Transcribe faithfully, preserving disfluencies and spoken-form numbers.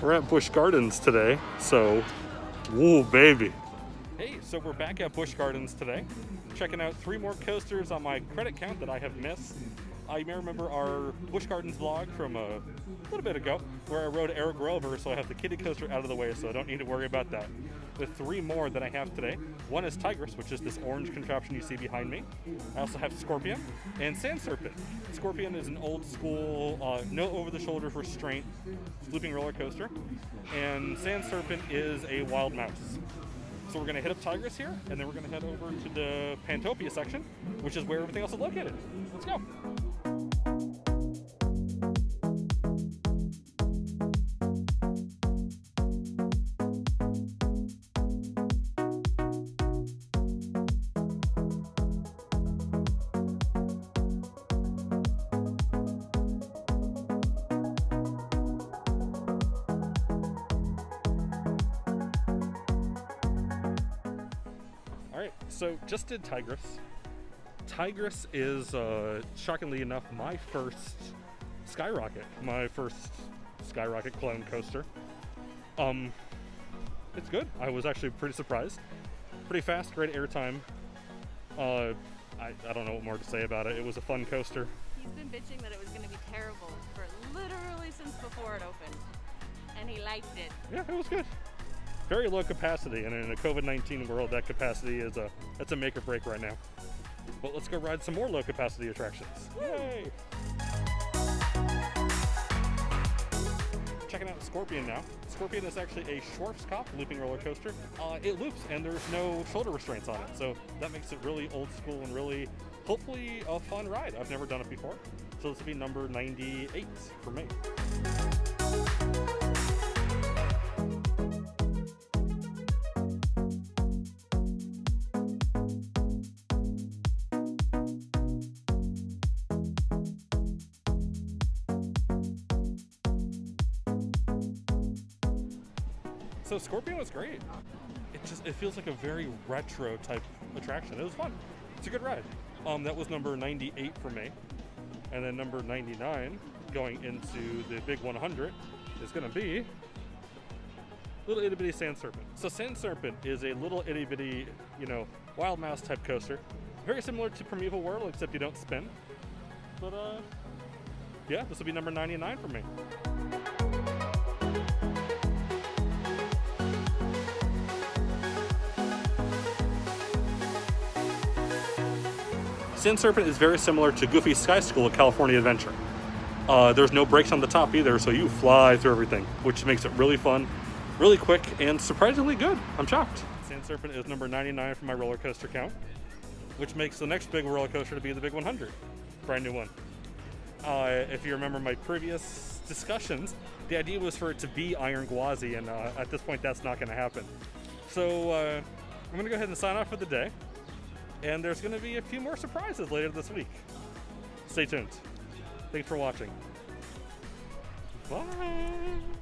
We're at Busch Gardens today, so, woo baby. Hey, so we're back at Busch Gardens today, checking out three more coasters on my credit count that I have missed. Uh, you may remember our Busch Gardens vlog from a little bit ago, where I rode Eric Rover, so I have the kiddie coaster out of the way, so I don't need to worry about that. There's three more that I have today. One is Tigris, which is this orange contraption you see behind me. I also have Scorpion and Sand Serpent. Scorpion is an old school, uh, no over-the-shoulder restraint, looping roller coaster, and Sand Serpent is a wild mouse. So we're gonna hit up Tigris here, and then we're gonna head over to the Pantopia section, which is where everything else is located. Let's go. So just did Tigris. Tigris is, uh, shockingly enough, my first Skyrocket, my first Skyrocket clone coaster. Um, it's good. I was actually pretty surprised. Pretty fast, great airtime. Uh, I, I don't know what more to say about it. It was a fun coaster. He's been bitching that it was going to be terrible for literally since before it opened, and he liked it. Yeah, it was good. Very low capacity, and in a COVID nineteen world, that capacity is a, that's a make or break right now. But let's go ride some more low capacity attractions. Yay! Checking out Scorpion now. Scorpion is actually a Schwarzkopf looping roller coaster. Uh, it loops, and there's no shoulder restraints on it, so that makes it really old school and really, hopefully, a fun ride. I've never done it before, so this will be number ninety-eight for me. So Scorpion was great. It just, it feels like a very retro type attraction. It was fun. It's a good ride. Um, that was number ninety-eight for me. And then number ninety-nine, going into the big one hundred, is gonna be Little Itty Bitty Sand Serpent. So Sand Serpent is a little itty bitty, you know, wild mouse type coaster. Very similar to Primeval World, except you don't spin. But uh, yeah, this will be number ninety-nine for me. Sand Serpent is very similar to Goofy Sky School at California Adventure. Uh, there's no brakes on the top either, so you fly through everything, which makes it really fun, really quick, and surprisingly good. I'm shocked. Sand Serpent is number ninety-nine for my roller coaster count, which makes the next big roller coaster to be the big one hundred, brand new one. Uh, if you remember my previous discussions, the idea was for it to be Iron Gwazi, and uh, at this point, that's not gonna happen. So uh, I'm gonna go ahead and sign off for the day. And there's going to be a few more surprises later this week. Stay tuned. Thanks for watching. Bye.